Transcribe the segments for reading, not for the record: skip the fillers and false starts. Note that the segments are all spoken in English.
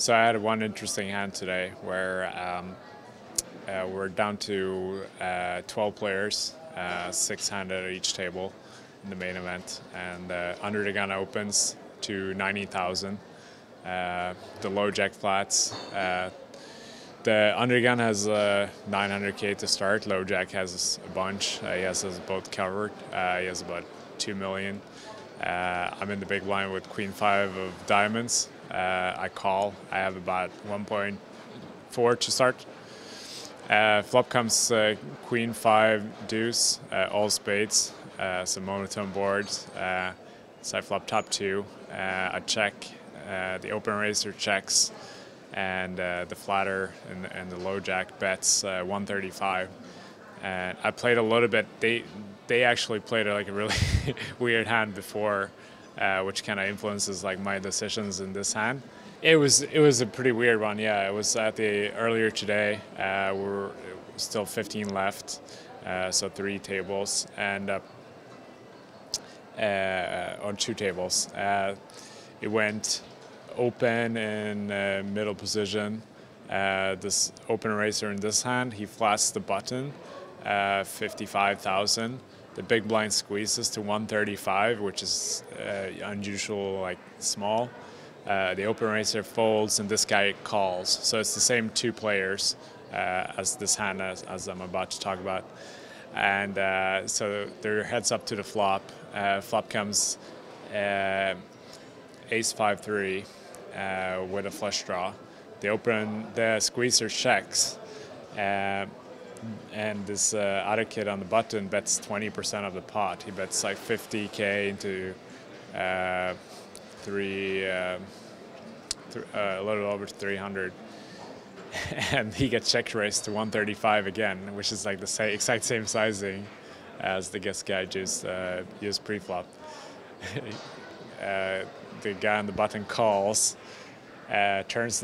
So I had one interesting hand today where we're down to 12 players, 6-handed at each table in the main event, and Under the Gun opens to 90,000. The low jack flats, the Under the Gun has 900k to start. Low jack has a bunch. He has us both covered. He has about 2 million. I'm in the big blind with Queen 5 of diamonds. I call. I have about 1.4 to start. Flop comes Queen 5 deuce, all spades, some monotone boards. So I flop top two. I check. The open raiser checks, and the flatter and the low jack bets 135. And I played a little bit. They actually played like a really weird hand before, which kind of influences like my decisions in this hand. It was a pretty weird one. Yeah, it was at the earlier today. We were still 15 left, so 3 tables and on 2 tables. It went open in middle position. This open racer in this hand, he flats the button, 55,000. The big blind squeezes to 135, which is unusual, like small. The open racer folds, and this guy calls. So it's the same 2 players as this hand as I'm about to talk about. And so their heads up to the flop. Flop comes. Ace 5-3 with a flush draw. The squeezer checks, and this other kid on the button bets 20% of the pot. He bets like 50k into a little over 300, and he gets check raised to 135 again, which is like the exact same sizing as the guess guy just used pre-flop. The guy on the button calls, turns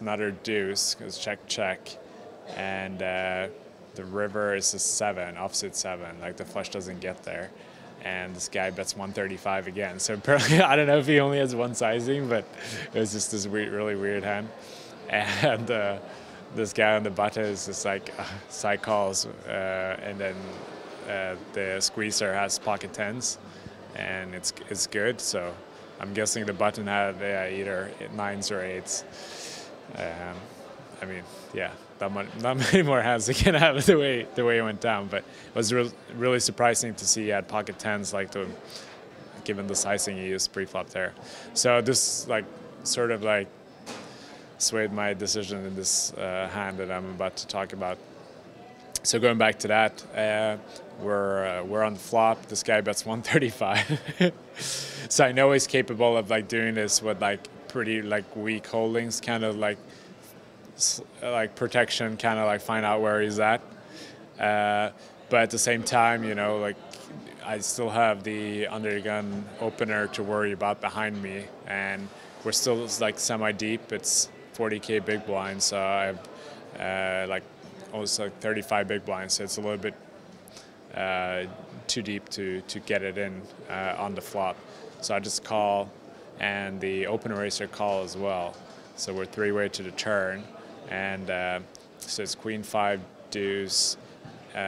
another deuce, goes check, and the river is a 7, offsuit 7, like the flush doesn't get there, and this guy bets 135 again. So apparently, I don't know if he only has one sizing, but it was just this weird, really weird hand. And this guy on the button is just like side calls, and then the squeezer has pocket tens, and it's good. So I'm guessing the button had either 9s or 8s. I mean, yeah, not many more hands they can have the way it went down. But it was really surprising to see he had pocket tens, like given the sizing he used pre-flop there. So this like sort of like swayed my decision in this hand that I'm about to talk about. So going back to that, we're on the flop. This guy bets 135. So I know he's capable of like doing this with like pretty like weak holdings, kind of like protection, kind of like find out where he's at. But at the same time, you know, like I still have the Under the Gun opener to worry about behind me, and we're still like semi deep. It's 40k big blind, so I have like also 35 big blinds, so it's a little bit too deep to get it in on the flop. So I just call, and the open racer call as well. So we're 3-way to the turn, and so it's Queen 5 deuce, 3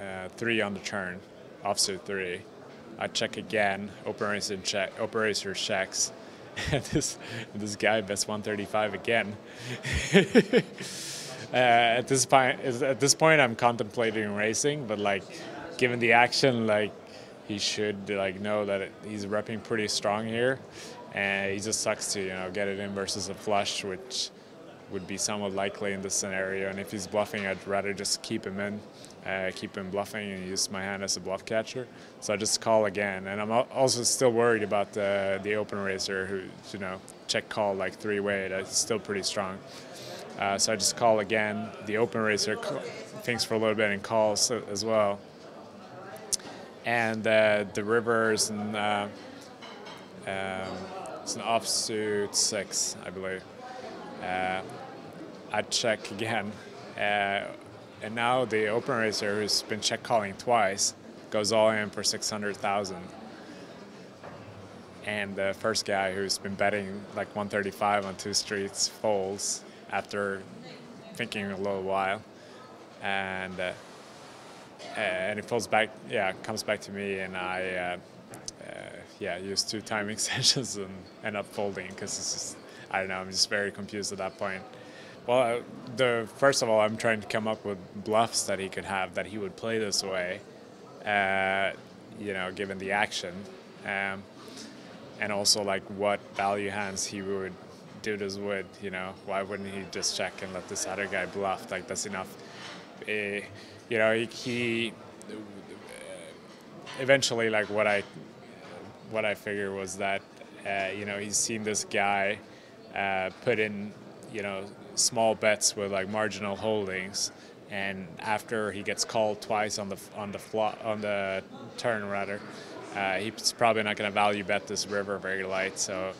on the turn, offsuit 3. I check again. Open racer checks. This guy bets 135 again. At this point, I'm contemplating racing, but like, given the action, like he should like know that he's repping pretty strong here, and he just sucks to, you know, get it in versus a flush, which would be somewhat likely in this scenario. And if he's bluffing, I'd rather just keep him in, keep him bluffing, and use my hand as a bluff catcher. So I just call again, and I'm also still worried about the open raiser, who, you know, check call like 3-way. That's still pretty strong. So I just call again. The open racer thinks for a little bit and calls as well. And the river is it's an offsuit 6, I believe. I check again, and now the open racer, who's been check calling twice, goes all in for 600,000. and the first guy who's been betting like 135 on two streets folds after thinking a little while, and it folds back. Yeah, comes back to me, and I use two timing sessions and end up folding because it's just, I don't know. I'm just very confused at that point. Well, first of all, I'm trying to come up with bluffs that he could have that he would play this way, given the action, and also like what value hands he would do this with. Why wouldn't he just check and let this other guy bluff? Like that's enough. He eventually, like what I figured was that he's seen this guy put in small bets with like marginal holdings, and after he gets called twice on the turn rather, he's probably not going to value bet this river very light. So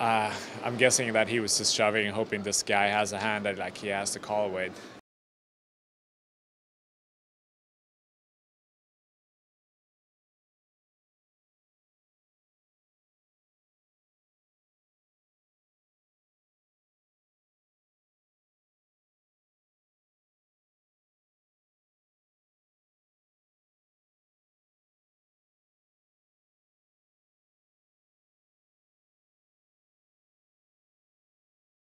I'm guessing that he was just shoving, hoping this guy has a hand that like he has to call with.